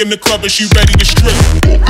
chick in the club and she ready to strip.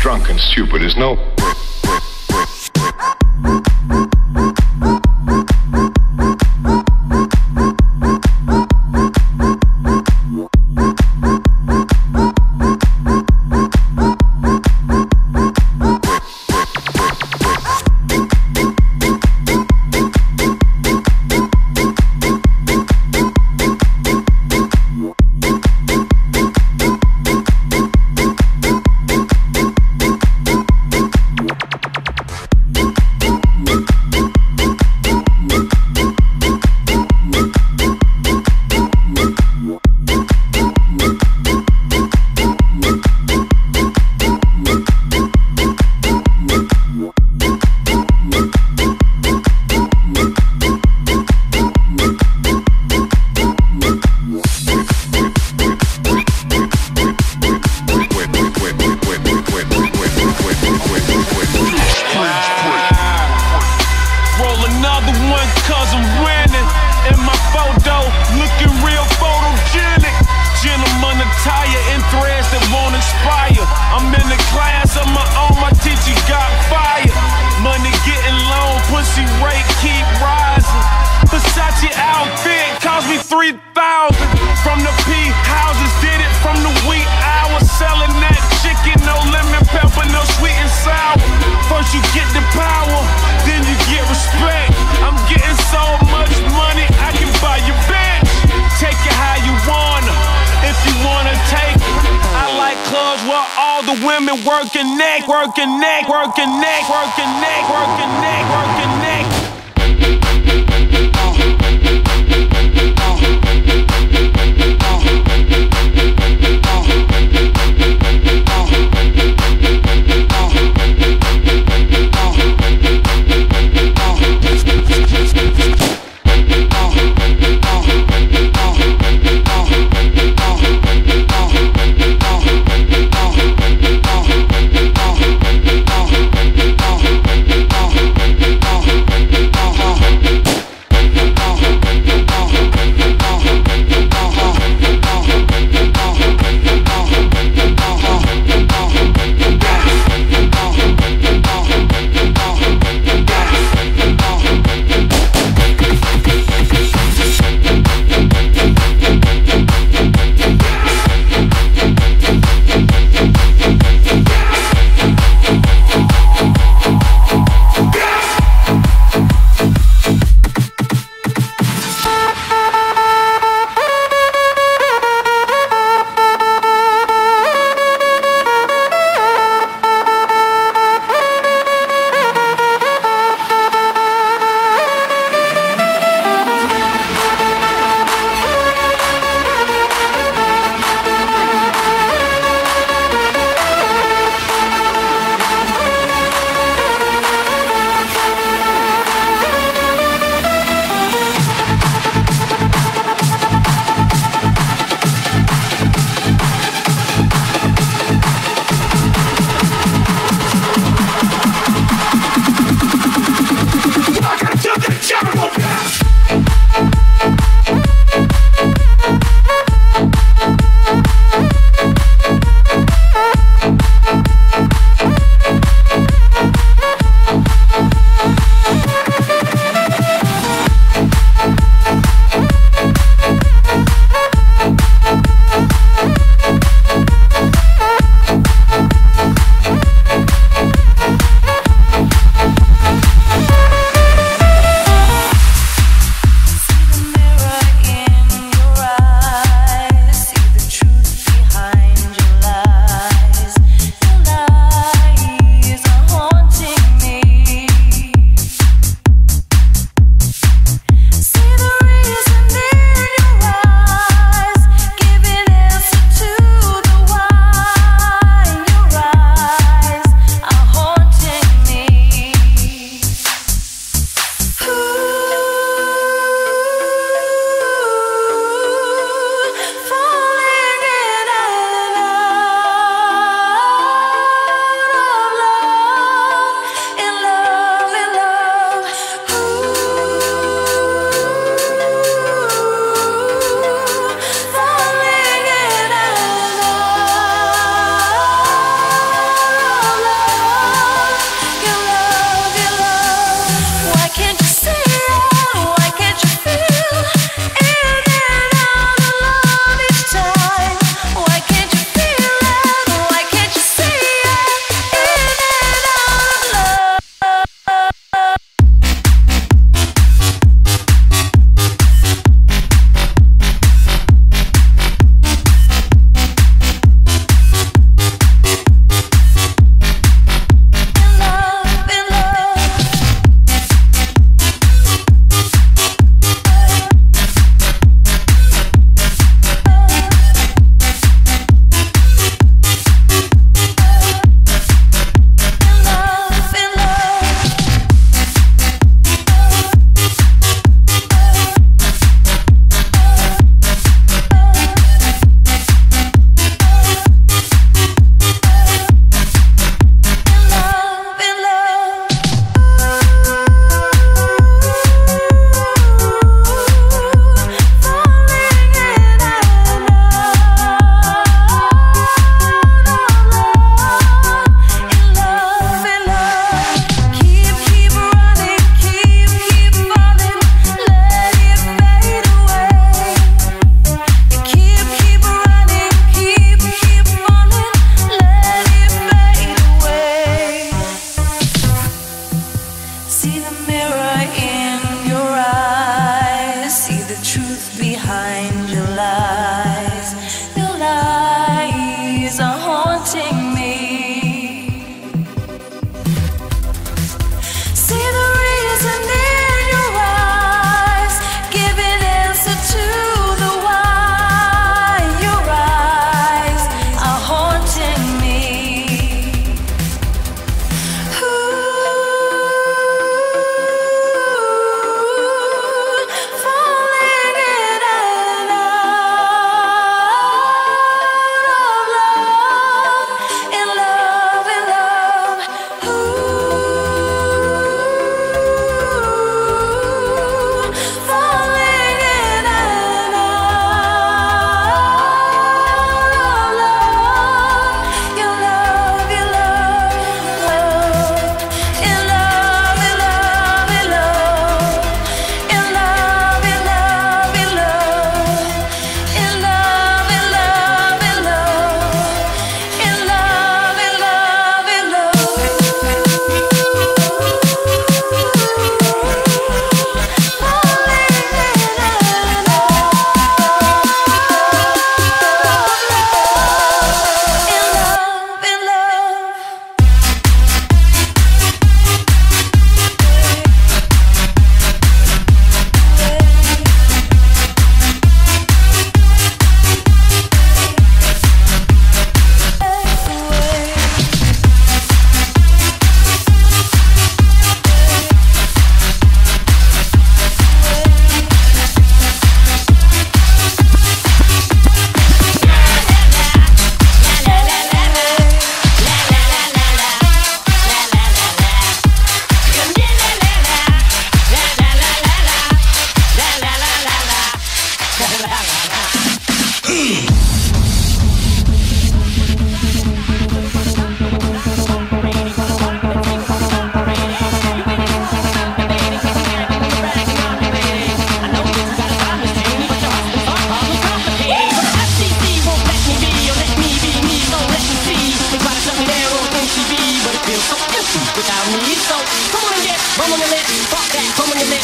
Drunk and stupid is no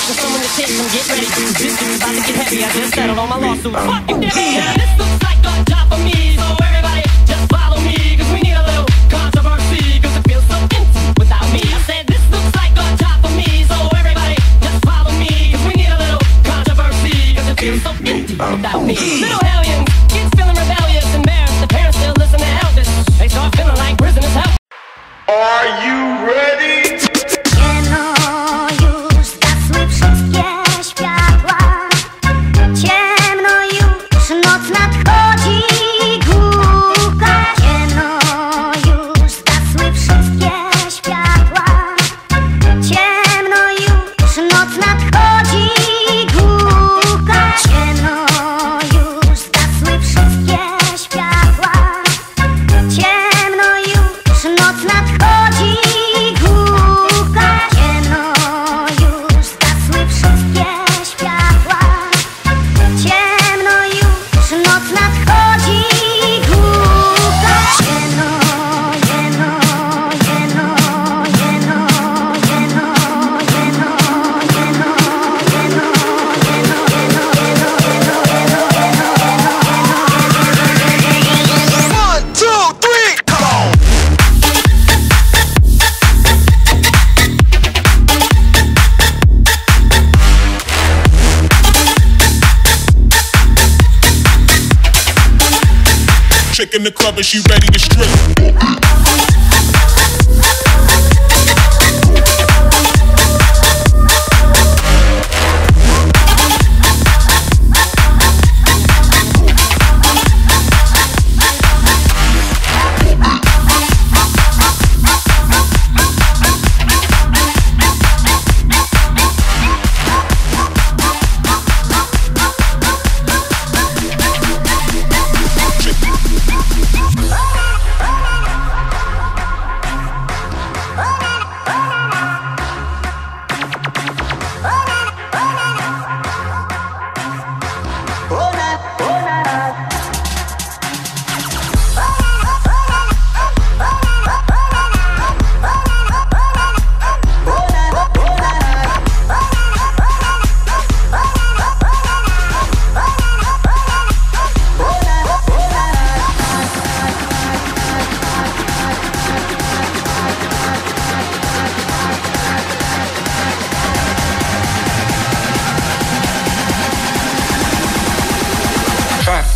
With someone to chase them, get ready to. This is about to get heavy, I just settled on my lawsuit. Fuck you, Debbie, now this looks like a job for me. So everybody just follow me, cause we need a little controversy, cause it feels so empty without me. I said this looks like a job for me. So everybody just follow me, cause we need a little controversy, cause it feels so empty without me. Little hellions, kids feeling rebellious, embarrassed. The parents still listen to elders. They start feeling like prisoners help. Are you ready? Chick in the club and she ready to strip.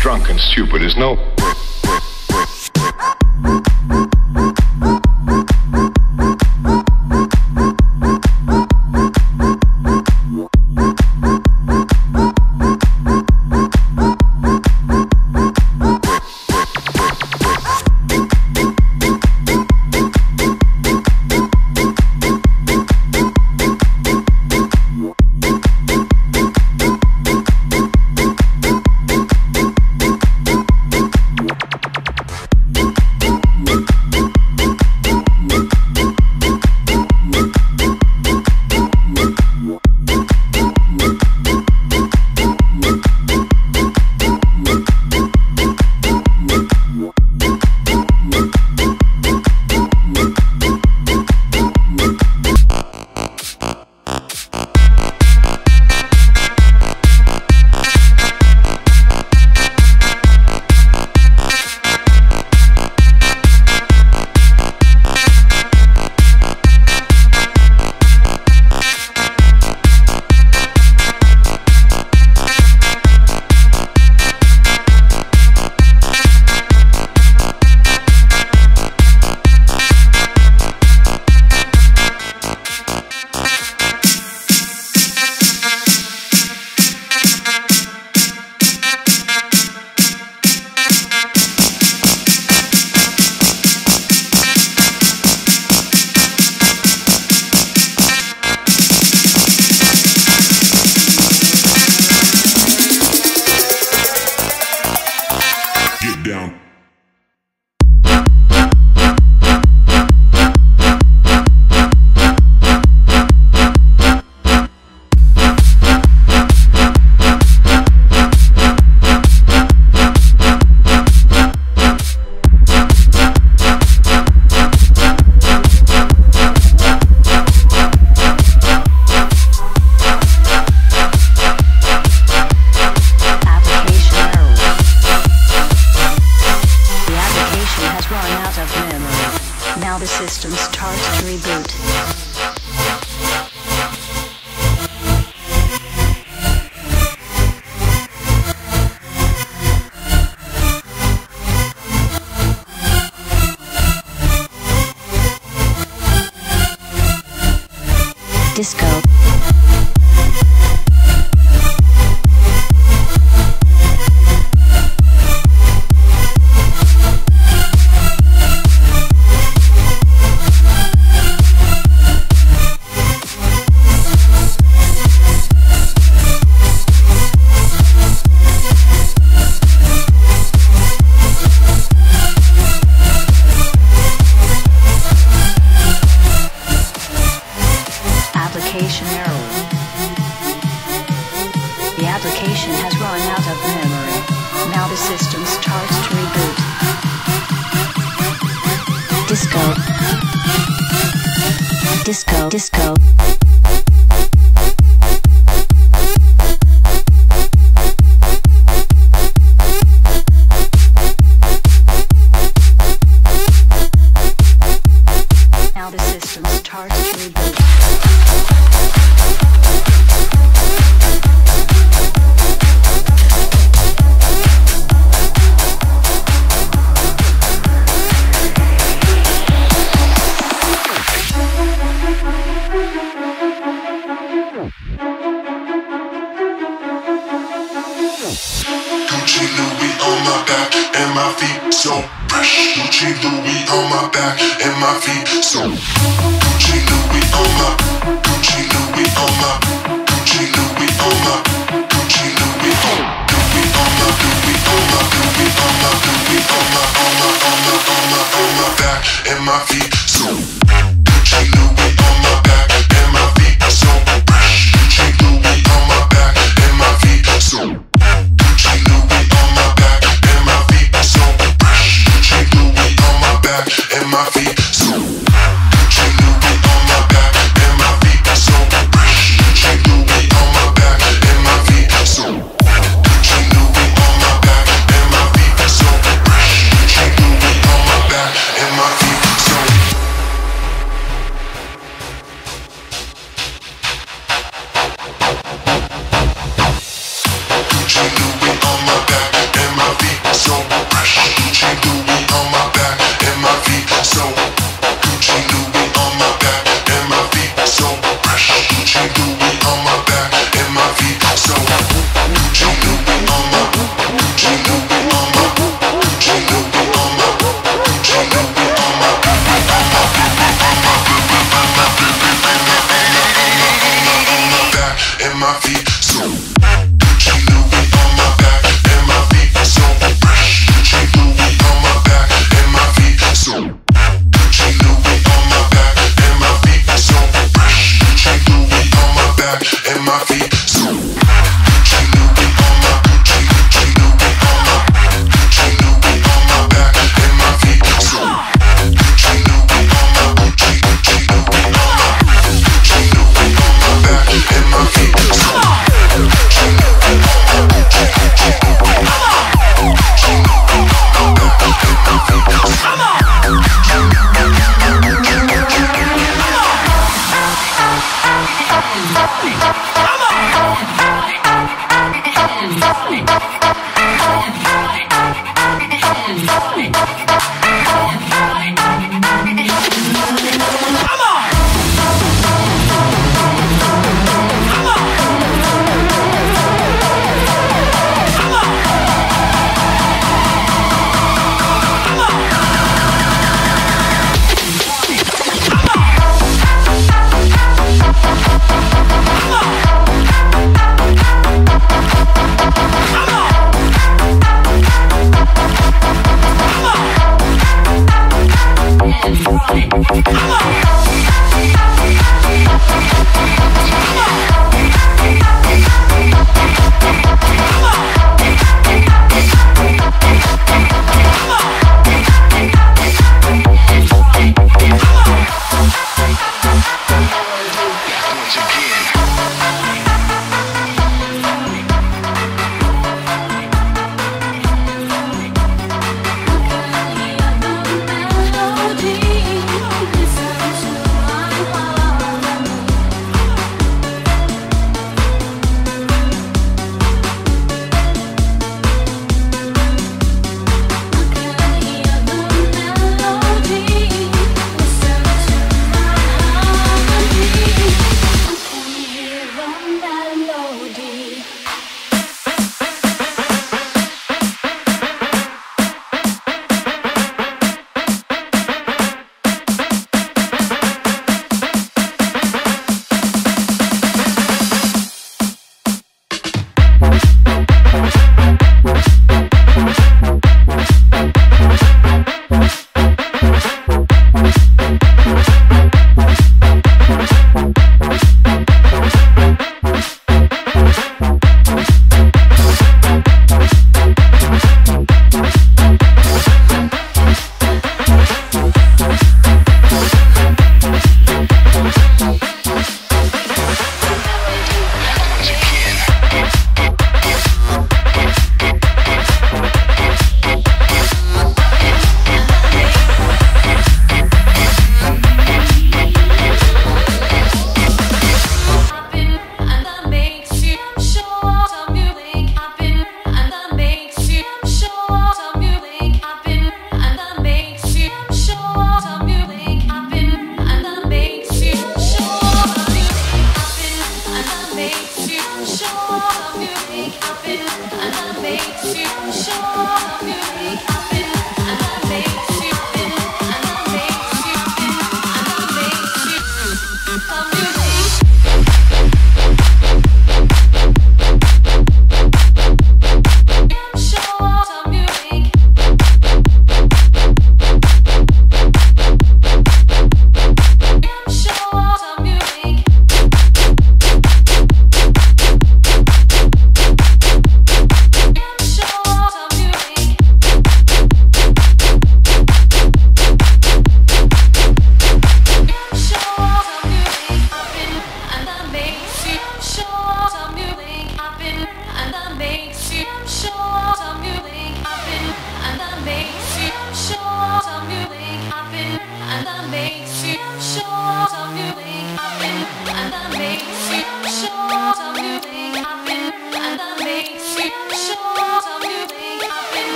Drunk and stupid is no application has run out of memory. Now the system starts to reboot. Disco. Disco. Disco. Come on!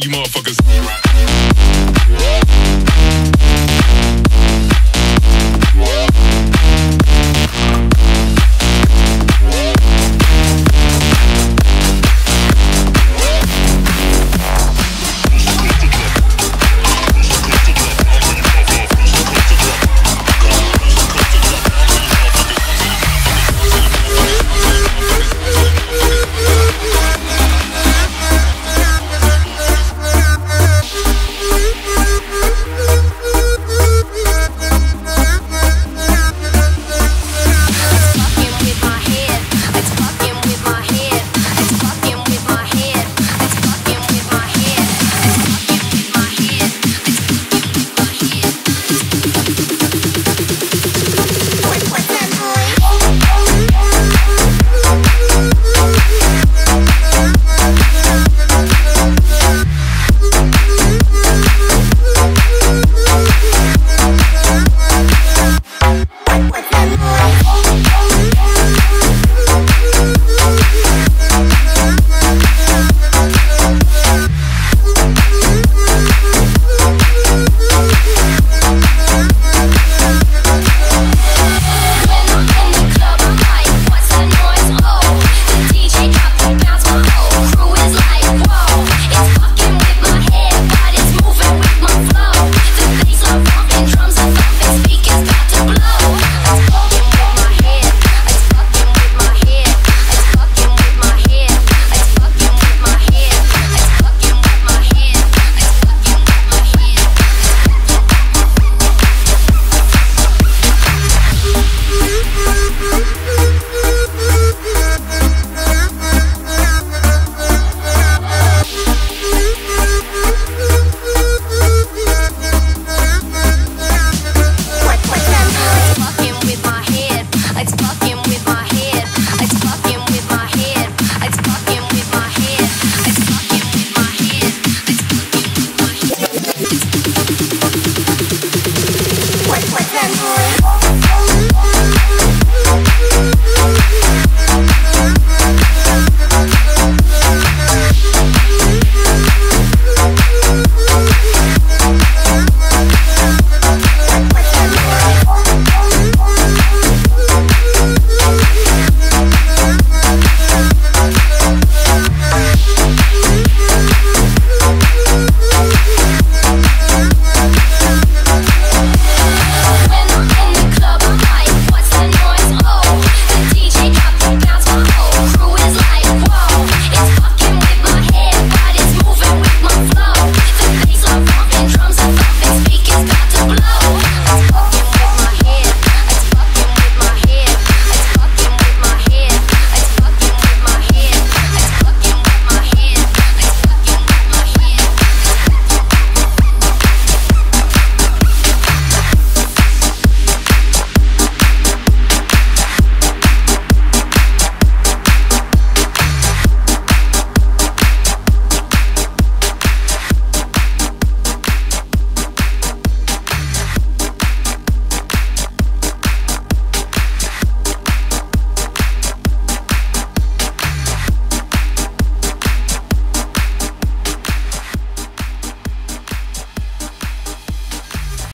to you motherfuckers.